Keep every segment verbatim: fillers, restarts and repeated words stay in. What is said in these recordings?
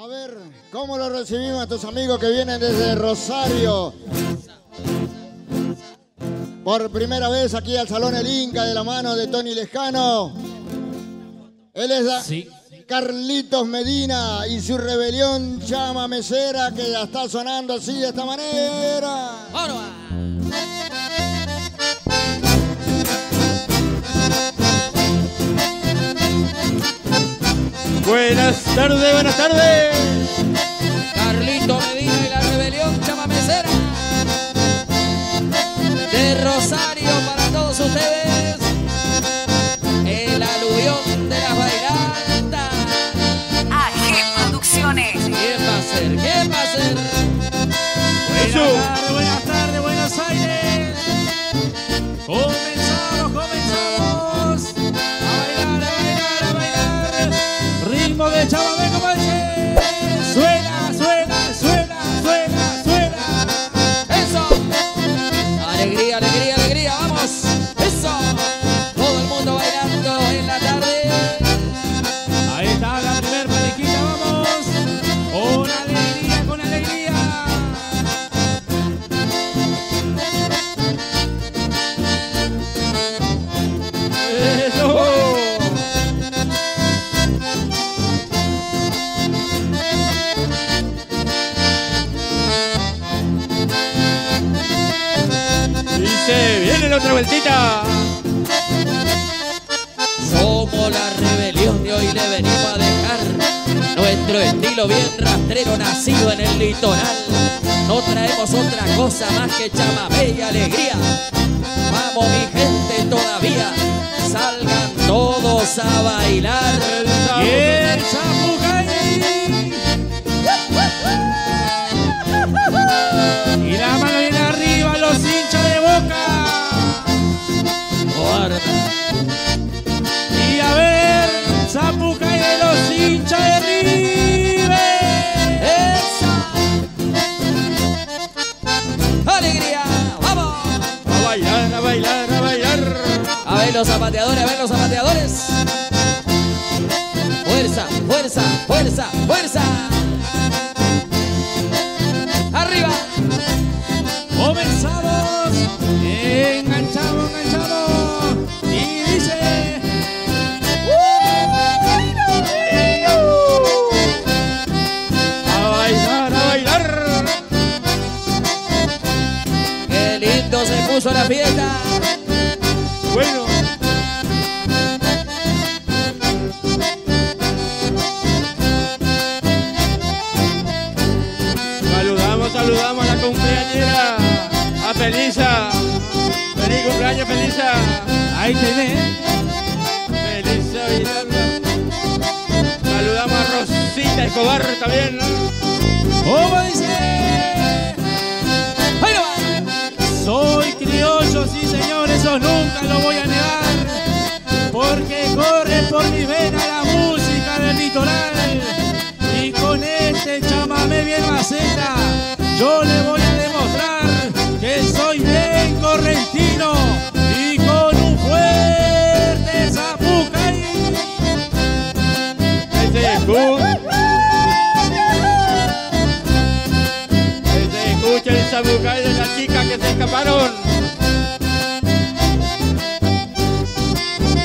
A ver, ¿cómo lo recibimos a tus amigos que vienen desde Rosario? Por primera vez aquí al Salón El Inca de la mano de Tony Lejano. Él es la... sí. Carlitos Medina y su rebelión chamamecera que ya está sonando así de esta manera. Buenas tardes, buenas tardes. Carlitos Medina y la rebelión chamamecera de Rosario para todos ustedes. El aluvión de las bailantas. A G Producciones. ¿Qué va a ser? ¿Qué va a ser? Buenas tardes, buenas tardes, Buenos Aires. Comenzamos, comenzamos. A bailar, a bailar, a bailar. Ritmo de chamamé, como dice. Suena, suena, suena, suena, suena. Eso. Alegría, alegría, alegría. Vamos. Eso. Todo el mundo bailando en la tarde. Ahí está la primer parejita, vamos. Con alegría, con alegría. Eso. Dice, viene la otra vueltita. Somos la rebelión y hoy le venimos a dejar nuestro estilo bien rastrero, nacido en el litoral. No traemos otra cosa más que chamamé y alegría. Vamos mi gente todavía, salgan todos a bailar. Y el chapucay. Y la mano viene arriba, los hinchas de Boca. Guarda. Y a ver, Zapuca y de los hinchas de River. ¡Esa! ¡Alegría! ¡Vamos! A bailar, a bailar, a bailar. A ver los zapateadores, a ver los zapateadores. ¡Fuerza, fuerza, fuerza, fuerza! ¡Arriba! ¡Comenzamos! ¡Enganchado, enganchado! ¡Y dice! Se puso la fiesta. Bueno. Saludamos, saludamos a la cumpleañera, a Felisa. Feliz cumpleaños, Felisa. Ahí tenés. Felisa Villalba. Saludamos a Rosita Escobar también, ¿no? ¿Cómo dice? Soy criollo, sí señor, eso nunca lo voy a negar, porque corre por mi vena la música del litoral, y con este chamamé bien maceta, yo le voy a demostrar que soy bien correntino, y con un fuerte zapucay. Este escucha el zapucay de la chica que se escaparon.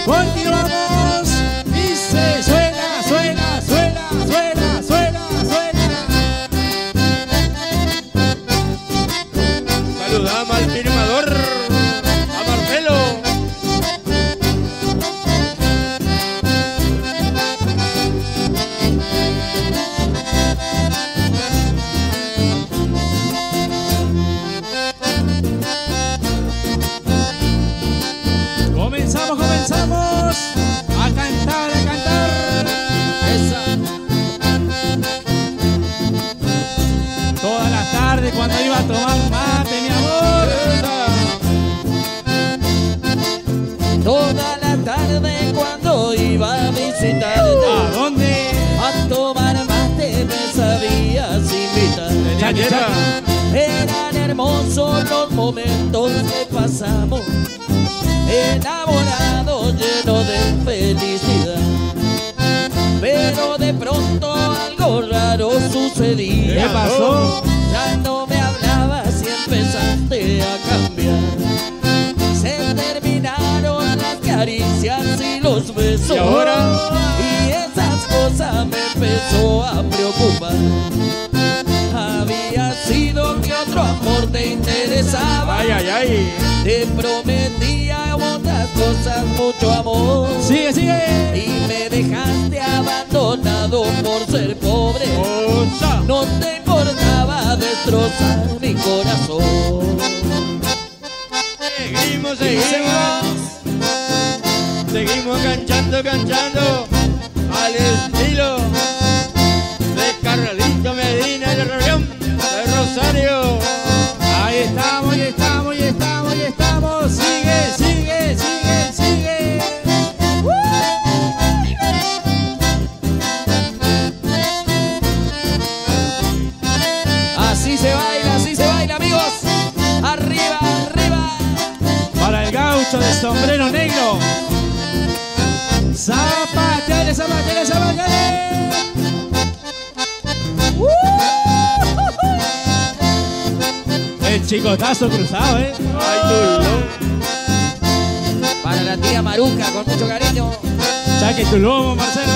Continuamos. Dice, suena, suena, suena, suena, suena, suena. Saludamos al firmador, a Marcelo. Comenzamos, comenzamos a cantar, a cantar. Esa. Toda la tarde cuando iba a tomar mate, mi amor. Esa. Toda la tarde cuando iba a visitarte. ¿A dónde? A tomar mate me sabías invitar. Eran hermosos los momentos que pasamos. Enamorado, lleno de felicidad, pero de pronto algo raro raro sucedía. ¿Qué pasó? Ya no me hablabas y empezaste a cambiar. Se terminaron las caricias y los besos. ¿Y ahora? Y esas cosas me empezó a preocupar. Había sido que otro amor te interesaba. Ay, ay, ay. Te prometía otras cosas, mucho amor. Sigue, sigue. Y me dejaste abandonado por ser pobre. Osa. No te importaba destrozar mi corazón. Seguimos, seguimos. Seguimos canchando, canchando al estilo de Carlitos Medina y el Ramón de Rosario. Ahí estamos, ahí estamos, ahí estamos, ahí estamos. Sigue, sigue, sigue, sigue. ¡Uh! Así se baila, así se baila, amigos. Arriba, arriba. Para el gaucho de sombrero negro. Zapatele, zapatele, zapatele. ¡Uh! El chicotazo cruzado, ¿eh? Ay, Tulón. Para la tía Maruca, con mucho cariño. Chaque Tulón, Marcelo.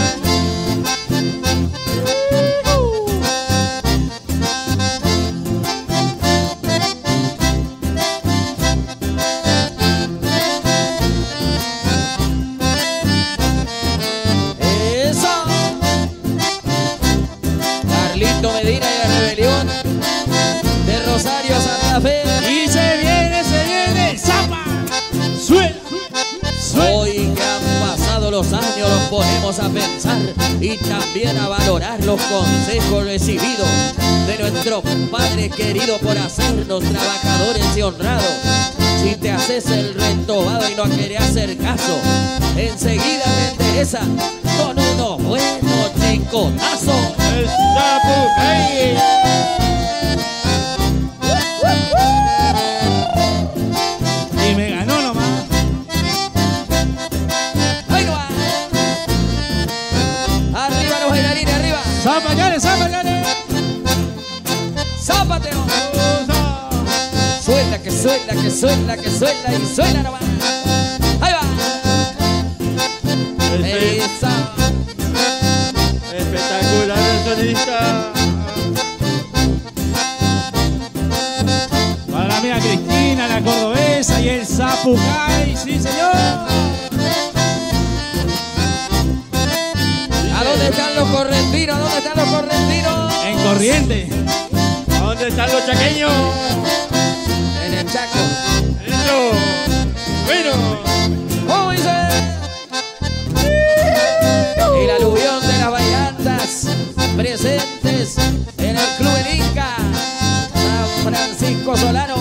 Años los ponemos a pensar y también a valorar los consejos recibidos de nuestros padres queridos por hacernos trabajadores y honrados. Si te haces el retobado y no querés hacer caso, enseguida te endereza con unos buenos chicotazos. El sapo, hey. Y me ganó nomás. ¡Zapatele, zapatele! ¡Zapateo! Suelta, que suelta, que suelta, que suelta y suelta nomás. ¡Ahí va! ¡Esa! Espectacular el sonista. Para la amiga Cristina, la cordobesa y el zapucay, ¡sí, señor! ¿Dónde están los correntinos? ¿Dónde están los correntinos? En Corrientes. ¿Dónde están los chaqueños? En el Chaco. Eso. Bueno. ¿Cómo dice? El aluvión de las bailantas presentes en el Club El Inca. San Francisco Solano.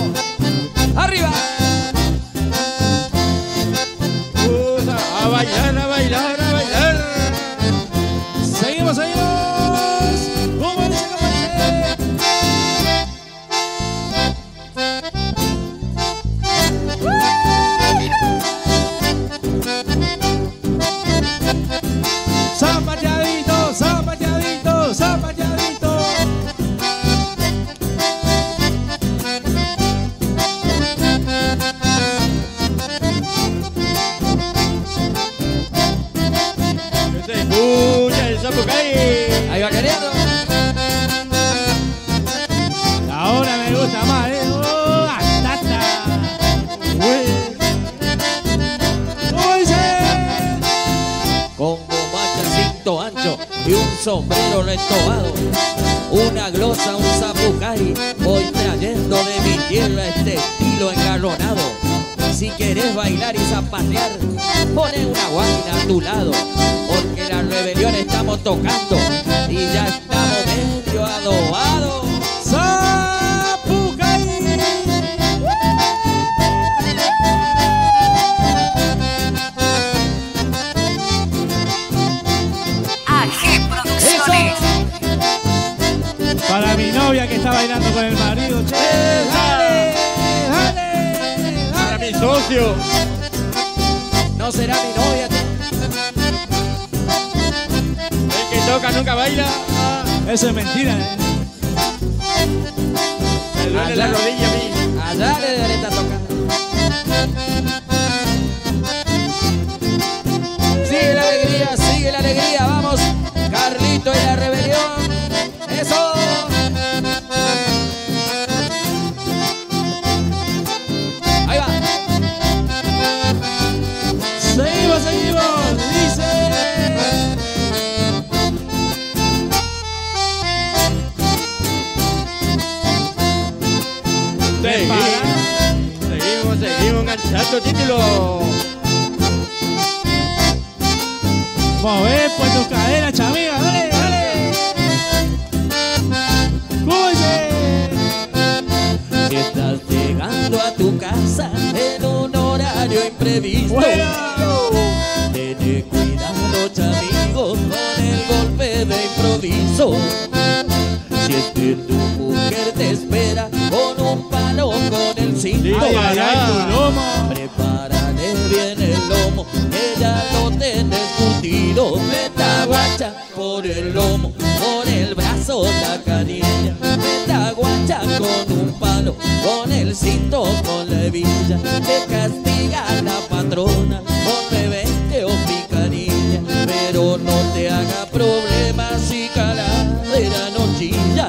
¡Arriba! A bailar, a bailar. Sombrero retobado, una glosa, un zapucay. Voy trayendo de mi tierra este estilo engarronado. Si querés bailar y zapatear, poné una guaina a tu lado, porque la rebelión estamos tocando y ya estamos medio adobados. Para mi novia que está bailando con el marido, che. ¡Dale, dale, dale! Para mi socio. No será mi novia, che. El que toca nunca baila. Eso es mentira. Me duele la rodilla a mí. Allá le deberé estar tocando. Sigue la alegría, sigue la alegría. Vamos, Carlito y la rebelión. Eso. Ahí va. Seguimos, seguimos. Dice. Seguimos, seguimos enganchando título. Mover por tus caderas, chamiga, dale, dale. ¡Cuye! Estás llegando a tu casa en un horario imprevisto. ¡Fuera! Ten cuidado, chamigo, con el golpe de improviso. Si es que tu mujer te espera con un palo con el cinto, prepárale bien el lomo, que ya lo tenés curtido. Meta guacha por el lomo, por el brazo la canilla. Meta guacha con un palo, con el cinto, con la hebilla. Te castiga la patrona con bebete o picarilla, pero no te haga problemas si caladera no chilla.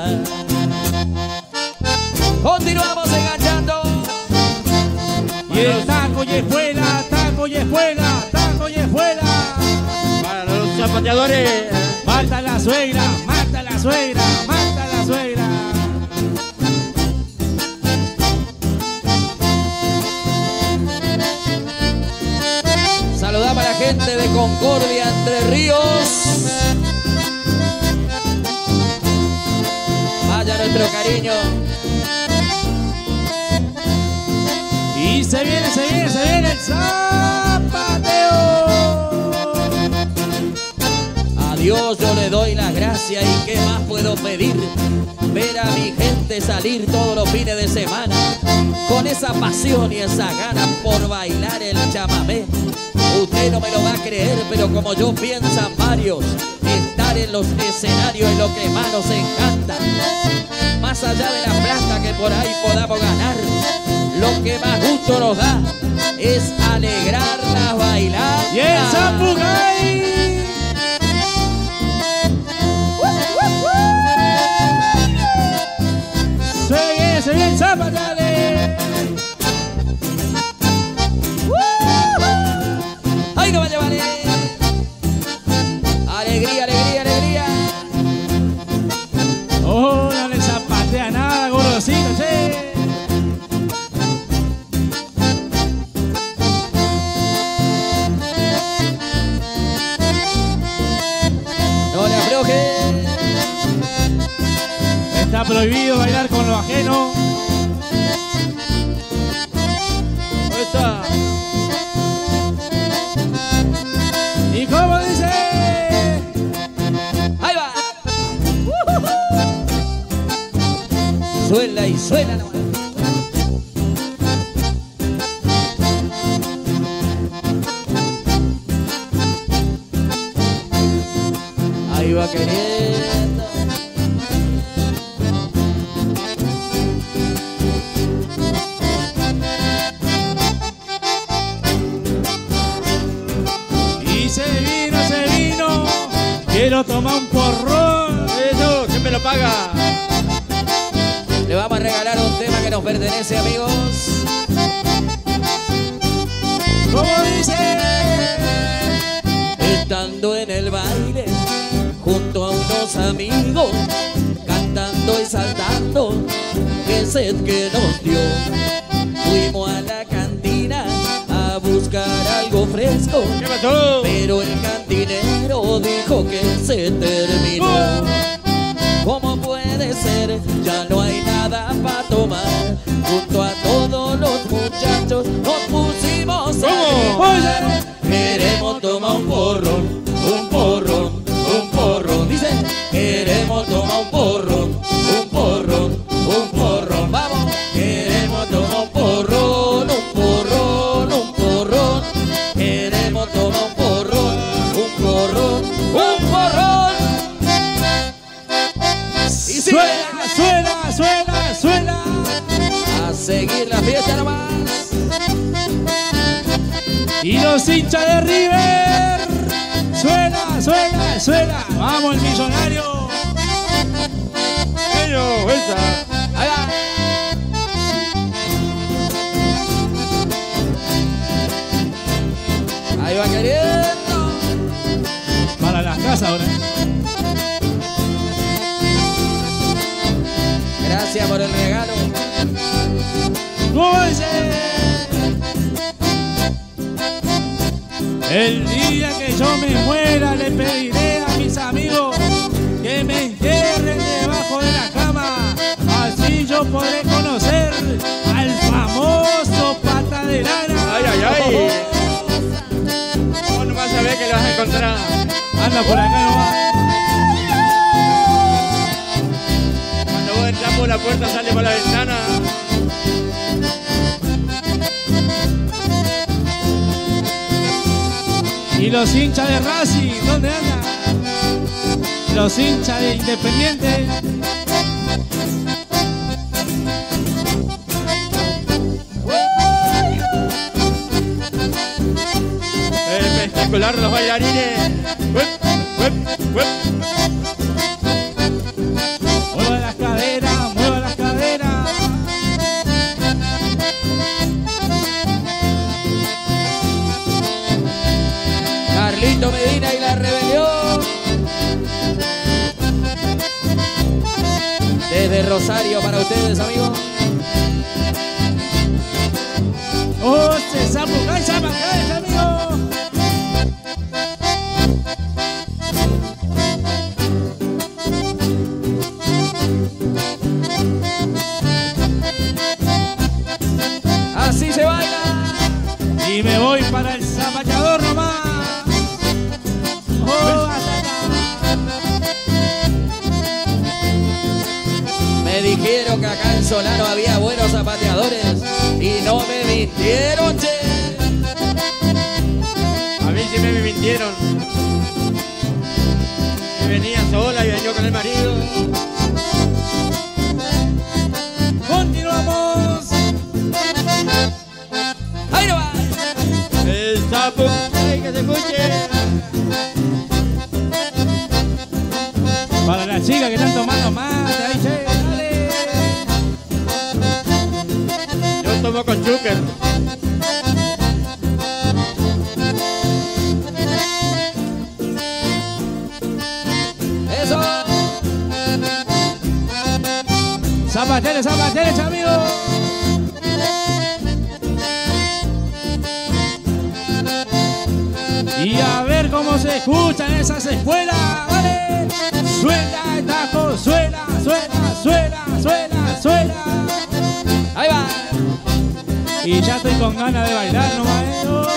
Continuamos enganchando. Y el taco y escuela, taco y escuela, taco y escuela. Para los zapateadores. Mata la suegra, mata la suegra, mata la suegra. Saludamos a la gente de Concordia, Entre Ríos. Vaya nuestro cariño. Y se viene, se viene, se viene el zapateo. A Dios yo le doy las gracias y qué más puedo pedir. Ver a mi gente salir todos los fines de semana con esa pasión y esa gana por bailar el chamamé. Usted no me lo va a creer, pero como yo piensan varios, estar en los escenarios es lo que más nos encanta. Más allá de la plata que por ahí podamos ganar, lo que más gusto nos da es alegrar la bailada. ¡Y el Zapugay! ¡Uh, uh, uh! ¡Se viene, se viene el Zapugay! ¡Uh, uh! ¡Ay, no vaya, vale! ¡Alegría, alegría, alegría! ¡Oh, no le zapatea nada, gorosito, che! Está prohibido bailar con lo ajeno. Ahí está. ¿Y cómo dice? Ahí va. Uh-huh. Suena y suena la mano. Ahí va queriendo. Quiero tomar un porrón. Eso, ¿quién me lo paga? Le vamos a regalar un tema que nos pertenece, amigos. ¿Cómo dice? Estando en el baile, junto a unos amigos, cantando y saltando, qué sed que nos dio. Fuimos a la cantina a buscar algo fresco. ¿Qué pasó? Pero el cantinero dijo que se terminó. ¡Oh! ¿Cómo puede ser? Ya no hay nada para tomar. Junto a todos los muchachos nos pusimos a ¡oh! Queremos tomar un porrón, un porrón, un porrón. Dice, queremos tomar un porrón, un porrón, un porrón. Vamos, queremos tomar un porrón, un porrón, un porrón. Queremos tomar un porrón, un porrón, un porrón. Suena, suena, suena, suena. A seguir la fiesta nomás. Y los hinchas de River. Suena, suena, suena. Vamos el millonario. Ellos, vuelta. Allá. Ahí va queriendo. Para las casas ahora. Gracias por el regalo. El día que yo me muera le pediré a mis amigos que me entierren debajo de la cama. Así yo podré conocer al famoso pata de lana. Ay, ay, ay. Oh, no vas a ver que lo vas a encontrar. Anda por acá nomás. Cuando vos entras por la puerta sale por la ventana. Y los hinchas de Racing, ¿dónde andan? Los hinchas de Independiente. El espectacular de los bailarines. Mueva las caderas, mueva las caderas. Carlitos Medina y la rebelión. Desde Rosario para ustedes, amigos. ¡Oh, se zambuca, zambuca, amigos! Así se baila. Y me voy para el zapallador nomás. Me dijeron que acá en Solano había buenos zapateadores y no me mintieron, che. A mí sí me mintieron. Que venía sola y venía con el marido. Continuamos. Ahí no va. El sapo, ay, que se escuche. Para las chicas que están tomando más, ahí che, dale. Yo tomo con chúquer. Eso. Zapateles, zapateles, amigos. Y a ver cómo se escuchan esas escuelas, vale. Suena el taco, suena, suena, suena, suena, suena. Ahí va. Y ya estoy con ganas de bailar, no maestro.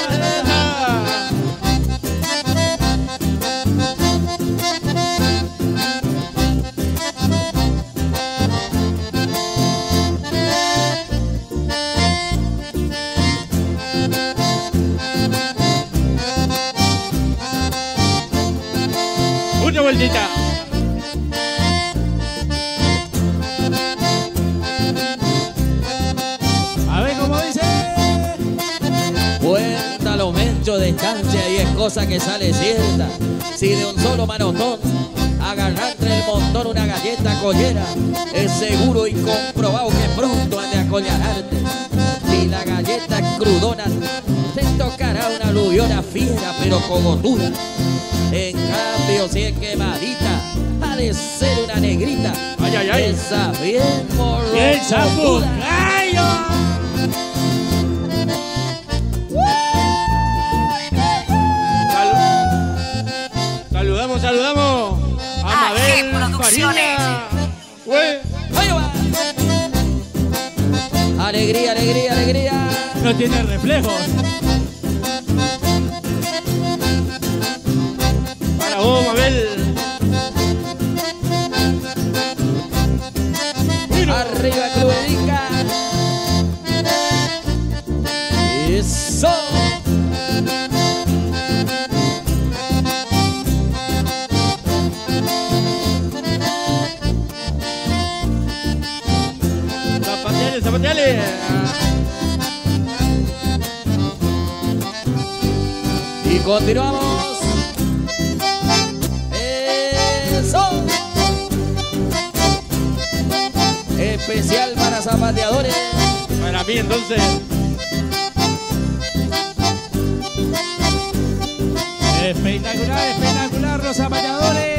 Una vueltita. De cancha y es cosa que sale cierta. Si de un solo manotón agarrar entre el montón una galleta collera, es seguro y comprobado que pronto han de acollararte. Si la galleta es crudona, te tocará una aluviona fiera pero cogotuda. En cambio, si es quemadita, ha de ser una negrita. Ay, ay, ay. Esa bien morrotuda. Saludamos, saludamos a Mabel Producciones. Alegría, alegría, alegría. No tiene reflejos. Para vos, Mabel. Arriba, Club El Inca. Eso. zapateale, zapateale. Y continuamos. Eso. Especial para zapateadores. Para mí entonces. Espectacular, espectacular los zapateadores.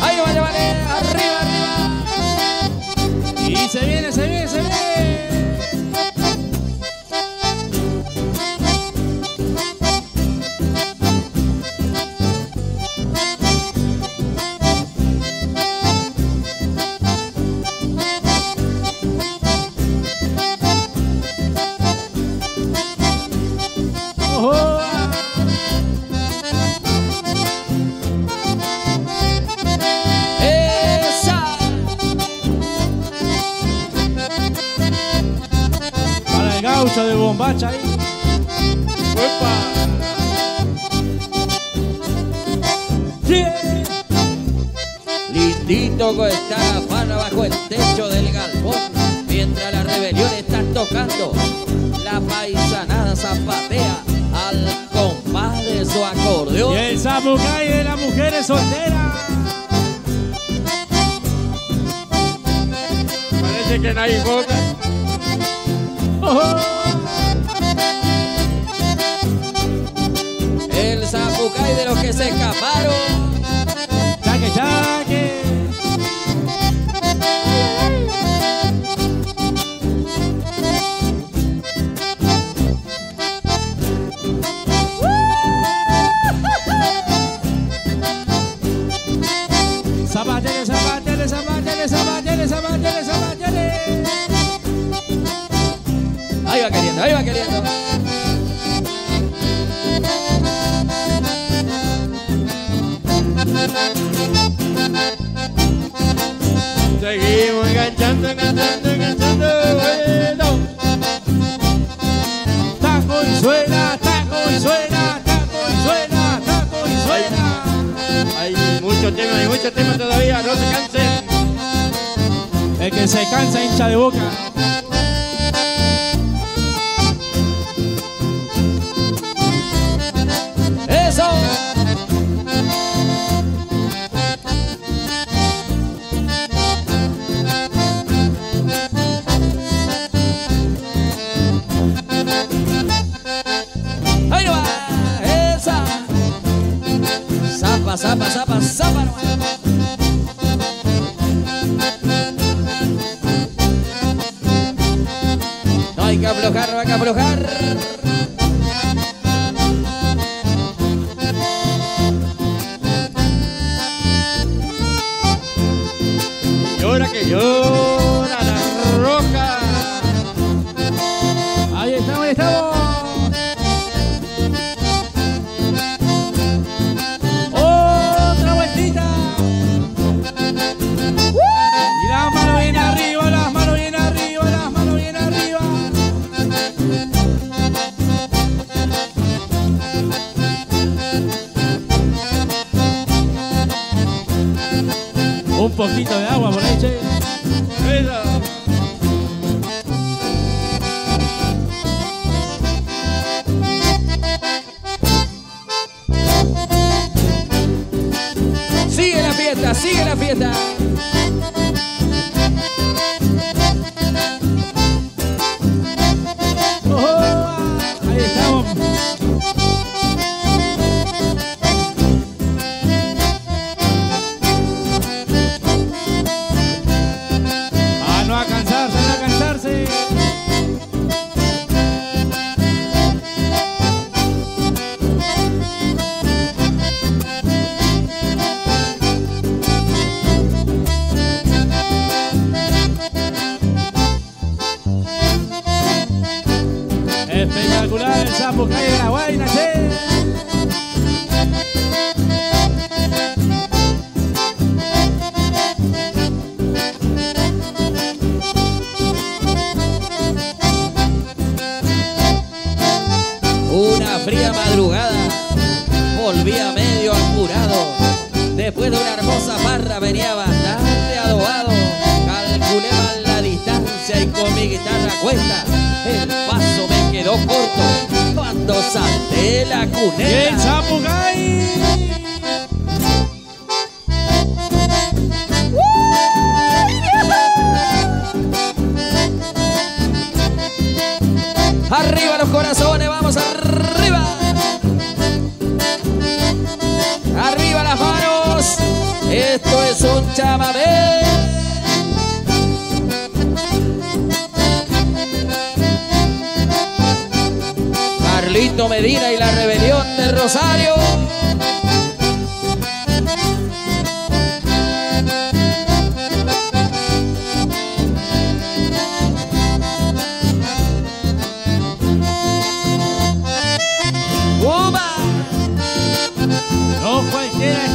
Ahí vale, vale, arriba, arriba. Y se viene, se viene, se viene. De bombacha ahí. ¡Uepa! Yeah. Lindito está la farra bajo el techo del galpón, mientras la rebelión está tocando. La paisanada zapatea al compás de su acordeón. Y el samucay de las mujeres solteras. Parece que nadie vota. Oh, oh. El zapucay de los que se escaparon. Chaque, chaque. Zapatele, zapatele, zapatele, zapatele, zapatele, zapatele. Ahí va queriendo, ahí va queriendo. Seguimos enganchando, enganchando, enganchando. Bueno. Taco y suena, taco y suena, taco y suena, taco y suena. Hay, hay mucho tema, hay mucho tema todavía, no se cansen. El que se cansa hincha de boca. ¡Eso! Zapa, zapa, zapa, no. No hay que aflojar, no hay que aflojar. Llora que llora la roca. Ahí estamos, ahí estamos. Un poquito de agua por ahí, che. Sigue la fiesta, sigue la fiesta. Después de una hermosa farra venía bastante adobado. Calculé mal la distancia y con mi guitarra a cuesta el paso me quedó corto cuando salté la cuneta. ¡El Chapucay! ¡Arriba los corazones! ¡Vamos arriba! ¡Arriba las manos! ¡Esto es un chamamé! Carlitos Medina y la rebelión de Rosario.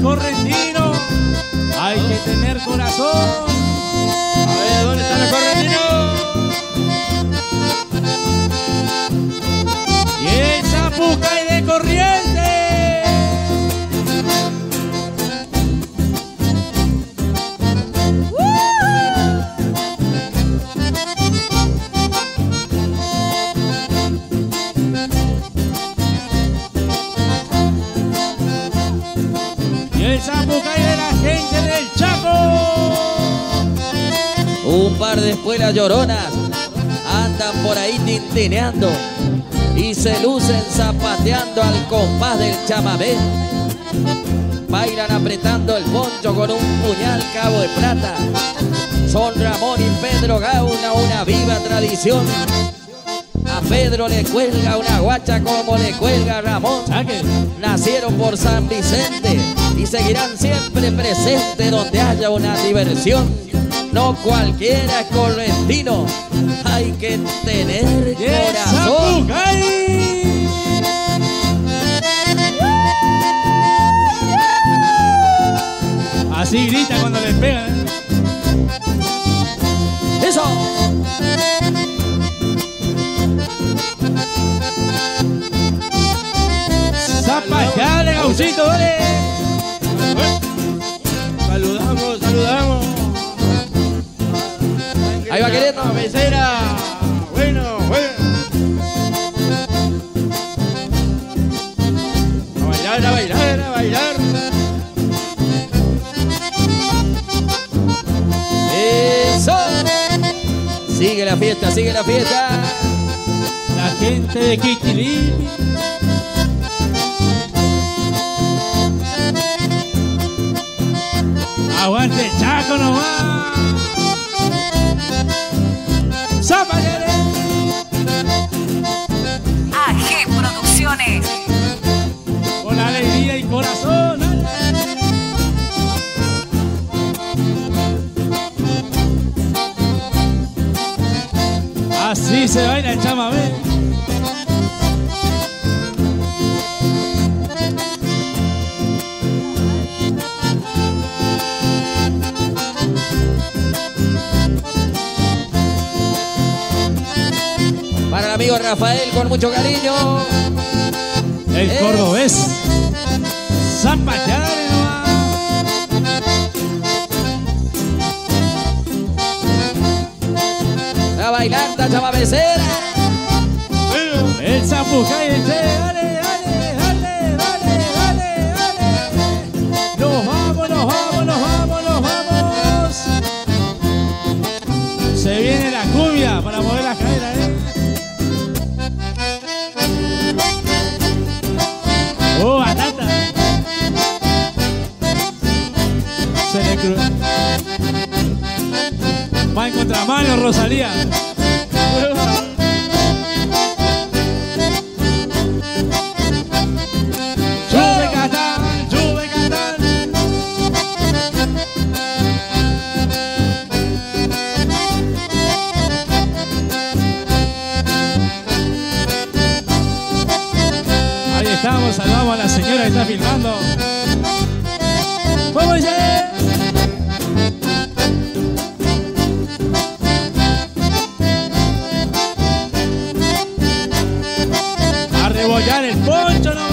Correntino, hay que tener corazón. A ver, ¿dónde está el correntino? Y el Chapucay de Corriente. Chapucay de la gente del Chaco. Un par de espuelas lloronas andan por ahí tintineando y se lucen zapateando al compás del chamamé. Bailan apretando el poncho con un puñal cabo de plata. Son Ramón y Pedro Gauna, una viva tradición. A Pedro le cuelga una guacha como le cuelga a Ramón. Nacieron por San Vicente y seguirán siempre presentes donde haya una diversión. No cualquiera es correntino, hay que tener corazón. Así grita cuando le pegan. ¡Eso! ¡Zapajale, gauchito, vale! Saludamos, saludamos. Ahí va queriendo. Cabecera. Bueno, bueno. A bailar, a bailar, a bailar. Eso. Sigue la fiesta, sigue la fiesta. La gente de Quiquilí. Aguante Chaco nomás. ¡Zapallere! A G Producciones. Con alegría y corazón. Así se baila el chamamé. Para el amigo Rafael, con mucho cariño. El es... cordobés. Zapachar. La bailanta chamamecera. El Chapucay. El Dale, dale, dale, dale, dale, dale. Nos vamos, nos vamos, nos vamos, nos vamos. Se viene la cumbia para mover las caderas, ¿eh? ¡Oh, batata! Se le cruzó. Va en contramano, Rosalía. ¡Sube, Catán! ¡Sube, Catán! Ahí estamos, salvamos a la señora que está filmando. ¡Vamos ya! ¡A rebollar el poncho nomás!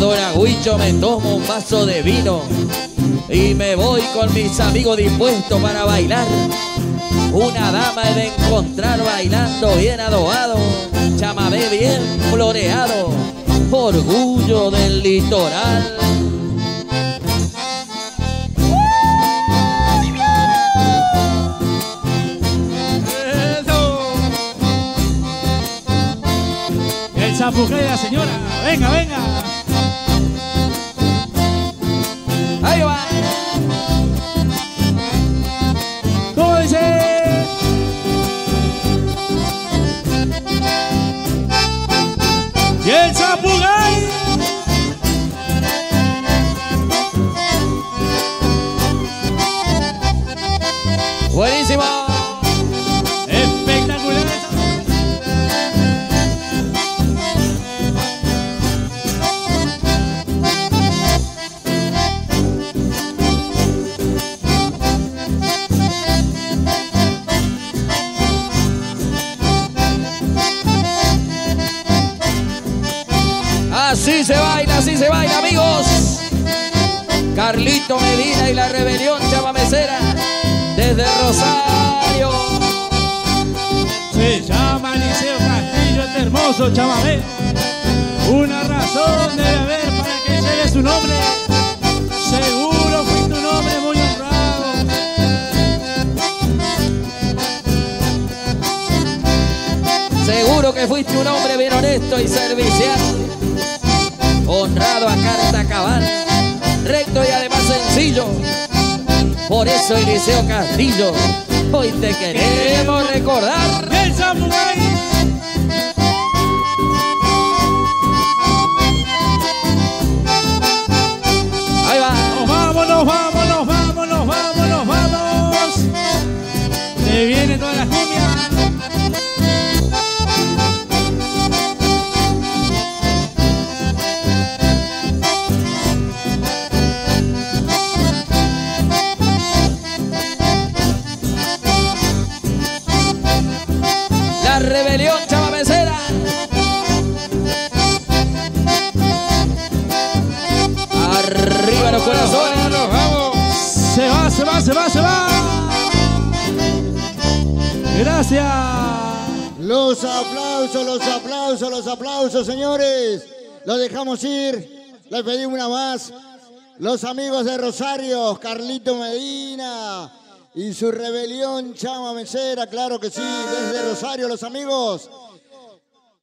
licuadora Huicho, me tomo un vaso de vino y me voy con mis amigos dispuestos para bailar. Una dama he de encontrar bailando bien adobado, chamamé bien floreado, orgullo del litoral. Zapujera, señora, venga, venga. Ahí va. ¿Cómo dice? Y el zapugay. Buenísimo. Así se baila, así se baila, amigos. Carlitos Medina y la rebelión chamamecera desde Rosario. Se llama Eliseo Castillo, este hermoso chamamé. Una razón debe haber para que llegue su nombre. Seguro fuiste un hombre muy honrado. Seguro que fuiste un hombre bien honesto y servicial. Honrado a carta cabal, recto y además sencillo. Por eso, Eliseo Castillo, hoy te queremos recordar. ¡El Samurái! Ahí va. Nos vamos, nos vamos, nos vamos, nos vamos, nos vamos. Se viene toda la cumbia. Rebelión chamamecera. Arriba los corazones, nos vamos. Se va, se va, se va, se va. Gracias. Los aplausos, los aplausos, los aplausos, señores. Los dejamos ir. Les pedimos una más. Los amigos de Rosario, Carlitos Medina y su rebelión chamamecera, claro que sí, desde Rosario, los amigos.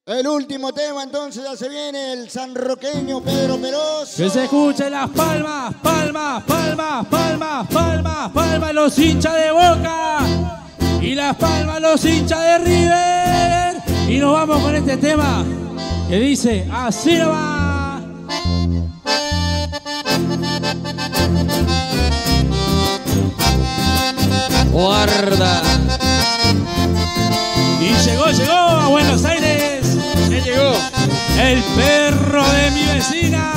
El último tema, entonces, ya se viene el sanroqueño Pedro Peroz. Que se escuchen las palmas, palmas, palmas, palmas, palmas, palmas, los hinchas de Boca. Y las palmas, los hinchas de River. Y nos vamos con este tema que dice, así no va. Guarda. Y llegó, llegó a Buenos Aires. ¿Qué llegó? El perro de mi vecina.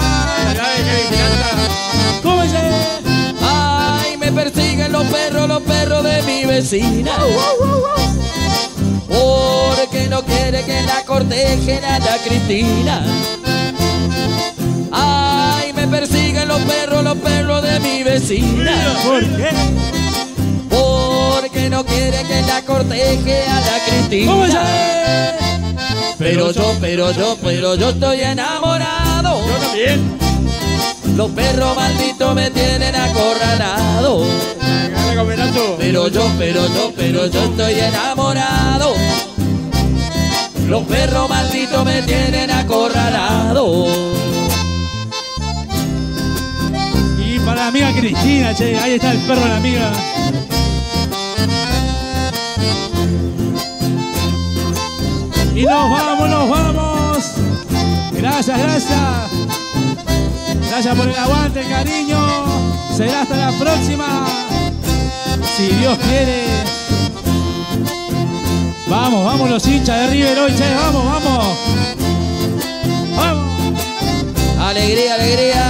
¿Cómo dice? Ay, me persiguen los perros, los perros de mi vecina. Porque no quiere que la cortejen a la Cristina. Ay, me persiguen los perros, los perros de mi vecina. ¿Por qué? Porque no quiere que la corteje a la Cristina. Pero yo, pero yo, pero yo estoy enamorado. Yo también. Los perros malditos me tienen acorralado. Pero yo, pero yo, pero yo estoy enamorado. Los perros malditos me tienen acorralado. Y para la amiga Cristina, che, ahí está el perro de la amiga. Y nos vamos, nos vamos. Gracias, gracias. Gracias por el aguante, cariño. Será hasta la próxima. Si Dios quiere. Vamos, vamos los hinchas de River hoy, che. Vamos, vamos. Vamos. Alegría, alegría.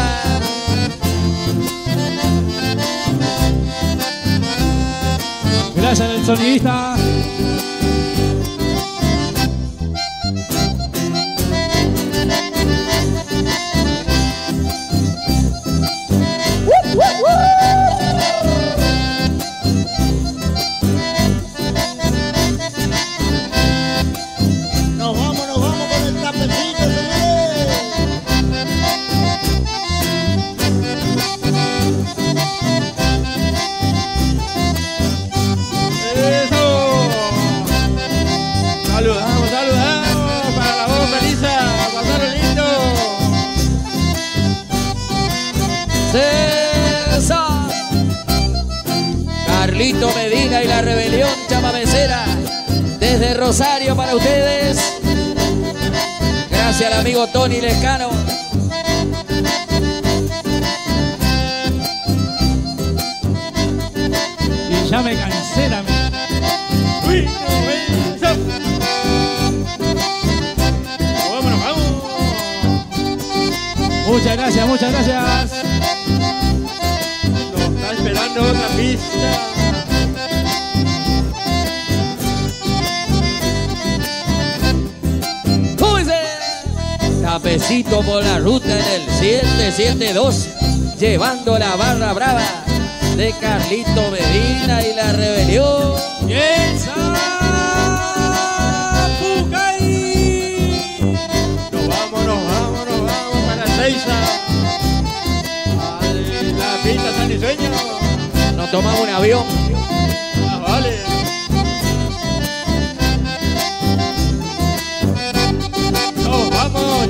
Gracias al sonidista. ¡Esa! Carlitos Medina y la rebelión chamamecera desde Rosario para ustedes. Gracias al amigo Tony Lejano. Y ya me cancela. Uy, vámonos, vamos. Muchas gracias, muchas gracias. Nos está esperando otra pista. Tapecito por la ruta en el siete siete dos, llevando la barra brava de Carlitos Medina y la rebelión. ¡Esa! ¡Pucay! Nos vamos, nos vamos, nos vamos para Seiza. Vale, la pista saniseña. Nos tomamos un avión. Ah, vale.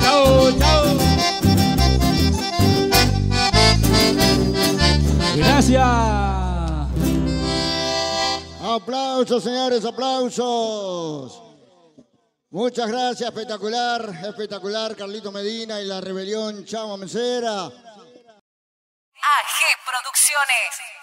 Chao, chao. Gracias. Aplausos, señores, aplausos. Muchas gracias, espectacular, espectacular, Carlitos Medina y la rebelión chamamecera. A G Producciones.